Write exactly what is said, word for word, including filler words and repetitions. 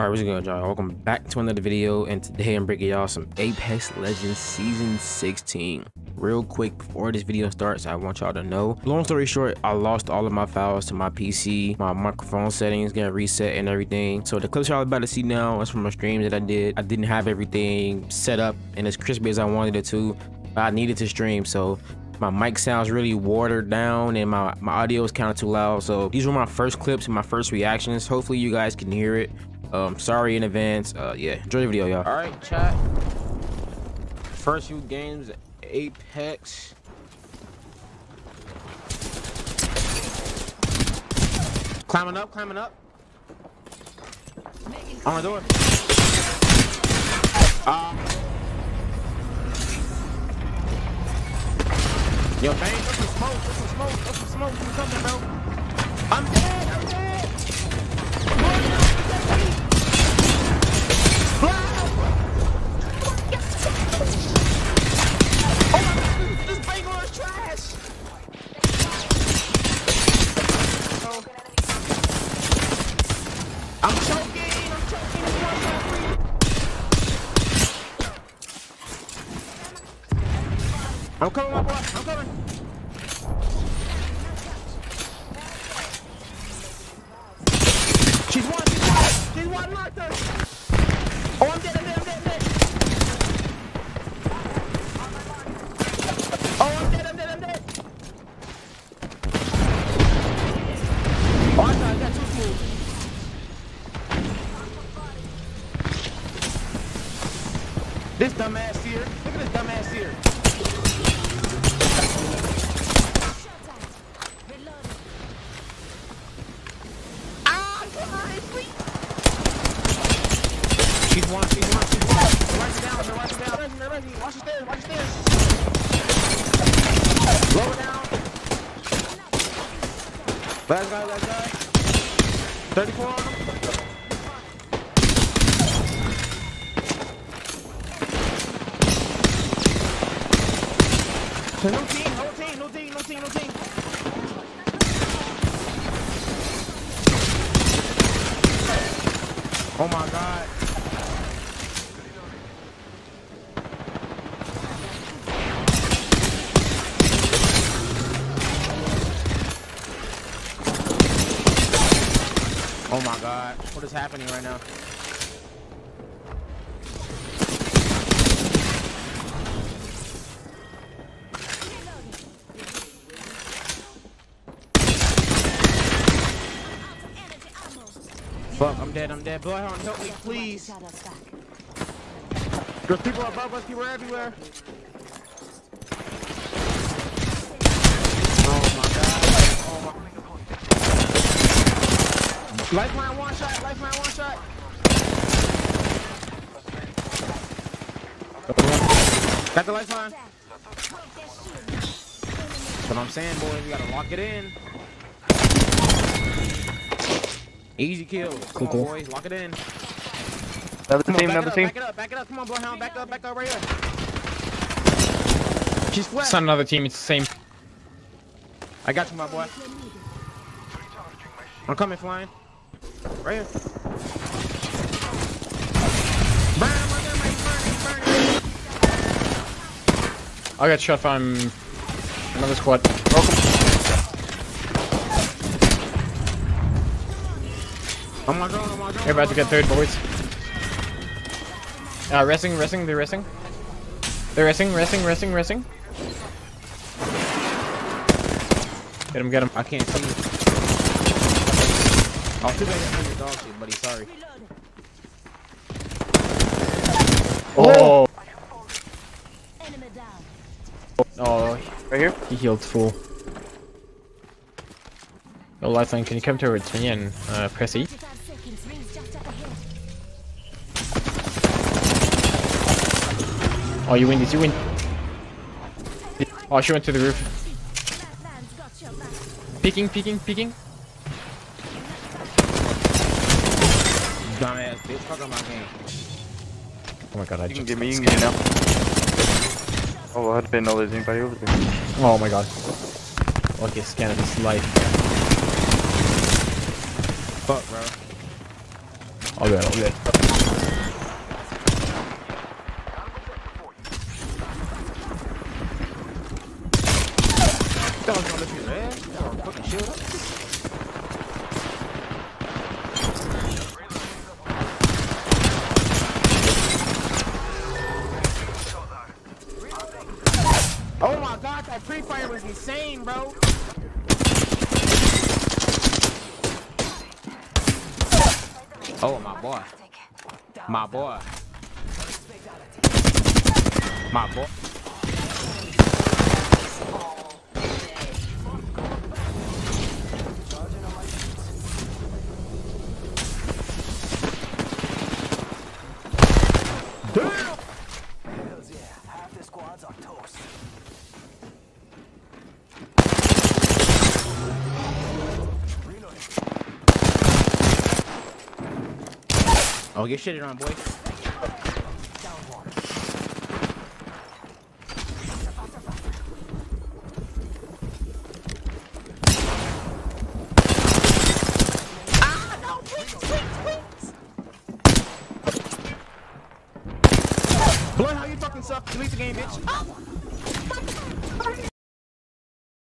Alright, what's going on, y'all? Welcome back to another video, and today I'm bringing y'all some Apex Legends Season sixteen. Real quick, before this video starts, I want y'all to know, long story short, I lost all of my files to my P C. My microphone settings got reset and everything. So the clips y'all about to see now is from my streams that I did. I didn't have everything set up and as crispy as I wanted it to, but I needed to stream, so my mic sounds really watered down and my, my audio is kind of too loud. So these were my first clips and my first reactions. Hopefully you guys can hear it. Um, sorry in advance. Uh, yeah, enjoy the video, y'all. All right, chat. First few games, Apex. Climbing up, climbing up. On the door. Uh, yo, bang! That's some smoke. That's some smoke. That's some smoke. You coming, bro? I'm dead. I'm dead. I'm choking, I'm choking, I'm choking. I'm coming, my boy, I'm coming. She's one, she's one, she's one, knocked her. Oh, I'm dead, I'm dead, I'm dead, I'm dead. Oh, I'm dead, I'm dead, I'm dead. Oh, I thought I got too smooth. This dumbass here. Look at this dumbass here. Ah, come on, please. She's one, she's one, she's one. Watch it down, watch it down. Watch it down, watch it down. Blow it down. Last guy, last guy. thirty-four on him. No team, no team, no team, no team, no team. Oh my god. Oh my god. What is happening right now? Fuck, I'm dead, I'm dead. Bloodhound, help me, please. There's people above us, people are everywhere. Oh my god. Oh my god. Lifeline one shot, lifeline one shot. Got the lifeline. That's what I'm saying, boys. We gotta lock it in. Easy kill. Come on, boys. Lock it in. Another Come team, on, another up, team. Back it up, back it up. Come on, Bloodhound. Back up, back up right here. She's flat. It's not another team. It's the same. I got you, my boy. I'm coming, flying. Right here. Burn, burn, burn, burn, burn. I got shot from another squad. Welcome. Oh my god, oh my god. They're about to get third, boys. Uh, resting, resting, they're resting. They're resting, resting, resting, resting. Get him, get him. I can't see. Oh, too bad I didn't do the dog shit, buddy. Sorry. Oh! Oh, right here? He healed full. Oh, Lifeline, can you come to with me and uh, press E? Oh, you win this, you win. Oh, she went to the roof. Peeking, peeking, peeking. Dumbass bitch, fuck on my game. Oh my god, I you just... Give me, you can get me now. Oh, I had been all, is anybody over there? Oh my god. Lucky scan of his life. Fuck, bro. All good, all good. That was gonna be red. That was fucking shield up. Oh my god, that free fire was insane, bro! Oh, my boy. My boy. My boy. Oh, get shitted on, boy. Ah, no, please, please, please! Bloodhound, you fucking suck. Delete the game, bitch. Oh.